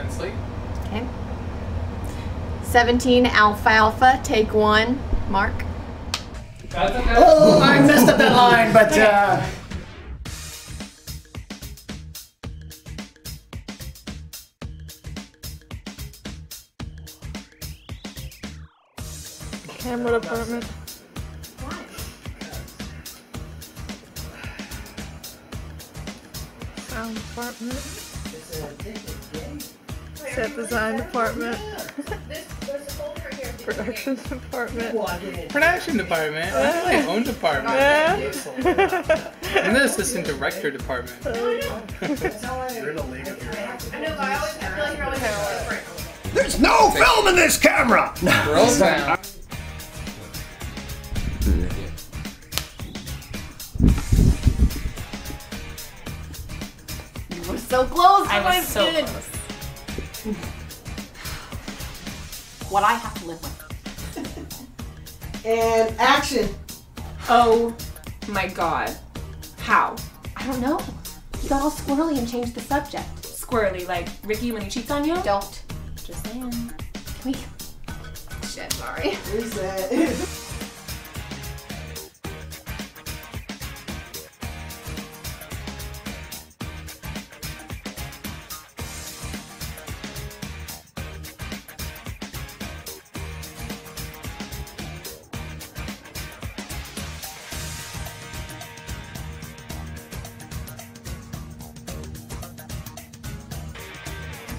then sleep. Okay. 17 alfalfa, take one. Mark. Oh, I messed up that line, but... Camera department. Sound department. Set design department. Production department. Production department. That's my own department. Yeah. I'm the assistant director department. There's no film in this camera. Girls down. You were so close. I was so close. What I have to live with. And action. Oh my god. How? I don't know. You got all squirrely and changed the subject. Squirrely, like Ricky when he cheats on you? Don't. Just saying. Can we? Shit, sorry. Who's that?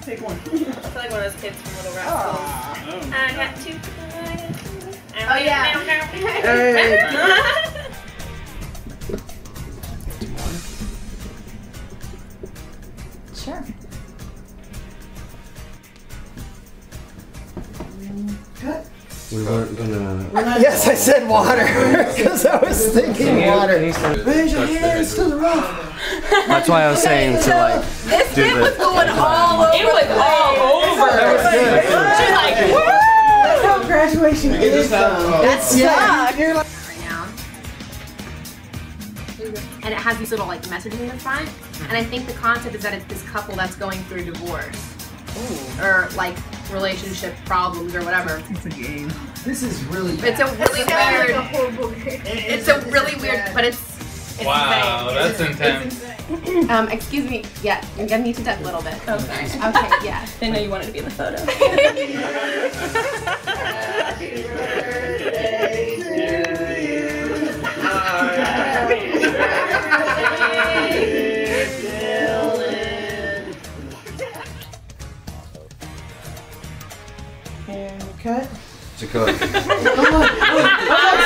Take one. I feel like one of those kids from Little Rascals. Oh. I got two. Oh yeah. Hey. Sure. Cut. We weren't gonna. Yes, I said water because I was thinking water. Raise your hands to the rock. That's why I was saying to like. It was going all over. It was all over. She's like, woo! That's how graduation is. That's yeah. You're like and it has these little like messages in the front. And I think the concept is that it's this couple that's going through divorce. Ooh. Or like relationship problems or whatever. It's a game. This is really. Bad. It's a really weird. Like a horrible game. It's really weird, but it's. It's wow, insane. That's intense. Excuse me. Yeah, you're gonna need to duck a little bit. Oh, sorry. Okay, yeah. Didn't know you wanted to be in the photo. Happy birthday to you. Happy birthday, Dylan. And cut. It's a cut.